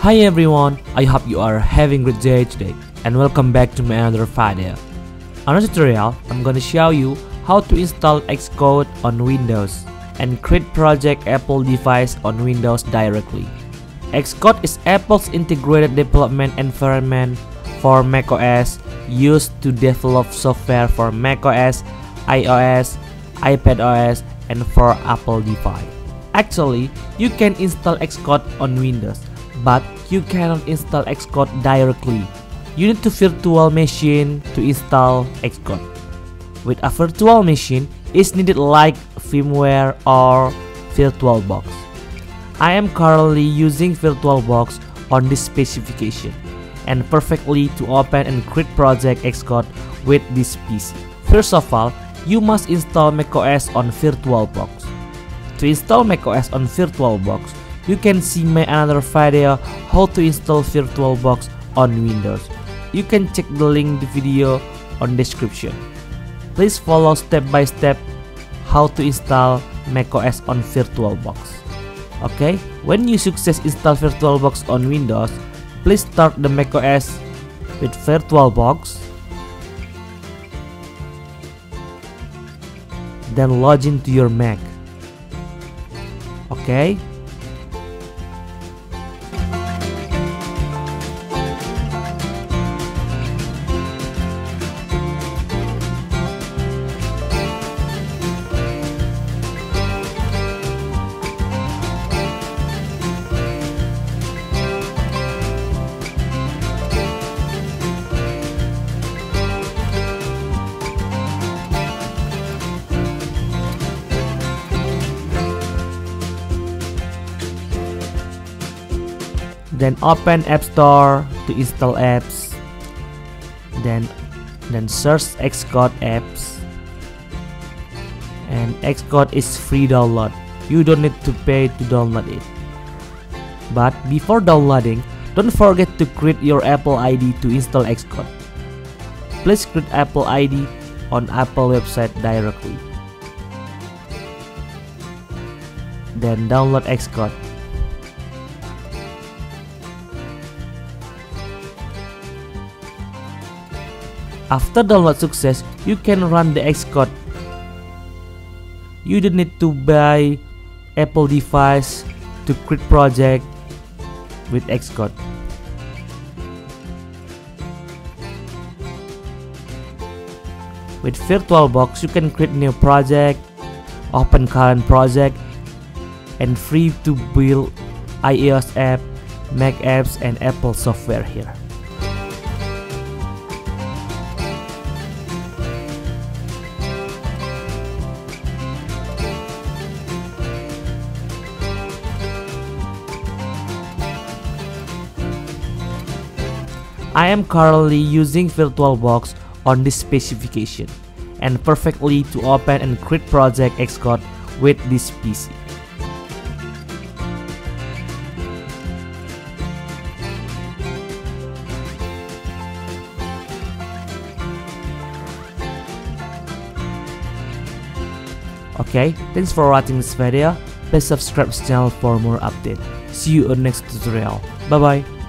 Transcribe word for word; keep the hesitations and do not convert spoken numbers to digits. Hi everyone, I hope you are having a great day today and welcome back to my another video. On this tutorial, I'm gonna show you how to install Xcode on Windows and create Project Apple device on Windows directly. Xcode is Apple's integrated development environment for macOS used to develop software for macOS, iOS, iPadOS, and for Apple device. Actually, you can install Xcode on Windows, but you cannot install Xcode directly. You need a virtual machine to install Xcode. With a virtual machine, it's needed like VMware or VirtualBox. I am currently using VirtualBox on this specification and perfectly to open and create Project Xcode with this P C. First of all, you must install macOS on VirtualBox. To install macOS on VirtualBox, you can see my another video how to install VirtualBox on Windows. You can check the link to the video on description. Please follow step by step how to install macOS on VirtualBox. Okay, when you success install VirtualBox on Windows, please start the macOS with VirtualBox. Then log in to your Mac. Okay. Then open App Store to install apps. Then, then search Xcode apps. And Xcode is free download. You don't need to pay to download it. But before downloading, don't forget to create your Apple I D to install Xcode. Please create Apple I D on Apple website directly. Then download Xcode. After download success, you can run the Xcode. You don't need to buy Apple device to create project with Xcode. With VirtualBox, you can create new project, open current project, and free to build iOS app, Mac apps, and Apple software here. I am currently using VirtualBox on this specification and perfectly to open and create Project Xcode with this P C. Okay, thanks for watching this video. Please subscribe to this channel for more updates. See you on next tutorial. Bye bye.